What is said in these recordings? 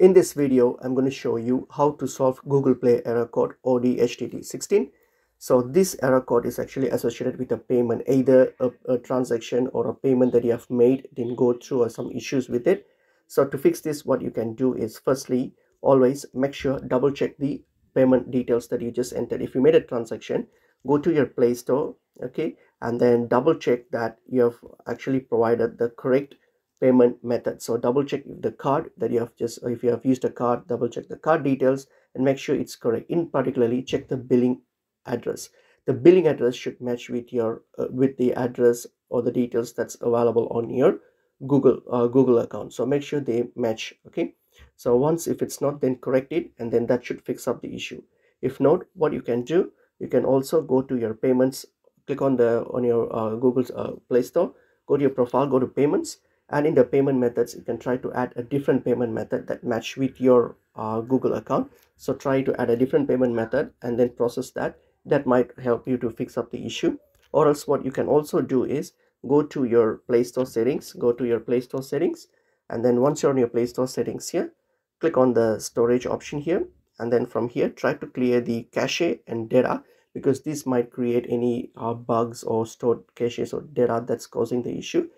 In this video, I'm going to show you how to solve Google Play error code OR-HDT-16. So this error code is actually associated with a payment, either a transaction or a payment that you have made didn't go through or some issues with it. So to fix this, what you can do is firstly, always make sure double check the payment details that you just entered. If you made a transaction, go to your Play Store, okay, and then double check that you have actually provided the correct payment method. So double check the card that you have if you have used a card, double check the card details and make sure it's correct. In particularly, check the billing address. The billing address should match with your with the address or the details that's available on your Google account. So make sure they match. Okay. So once if it's not, then correct it, and then that should fix up the issue. If not, what you can do, you can also go to your payments. Click on the your Google's Play Store. Go to your profile. Go to payments. And in the payment methods, you can try to add a different payment method that match with your Google account. So try to add a different payment method and then process that. That might help you to fix up the issue. Or else what you can also do is go to your Play Store settings. Go to your Play Store settings. And then once you're on your Play Store settings here, click on the storage option here. And then from here, try to clear the cache and data, because this might create any bugs or stored caches or data that's causing the issue.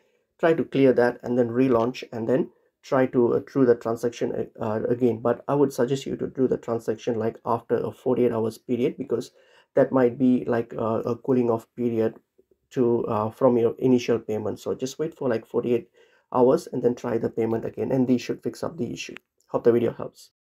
Try to clear that and then relaunch and then try to do the transaction again. But I would suggest you to do the transaction like after a 48 hours period, because that might be like a cooling off period to from your initial payment. So just wait for like 48 hours and then try the payment again, and these should fix up the issue. Hope the video helps.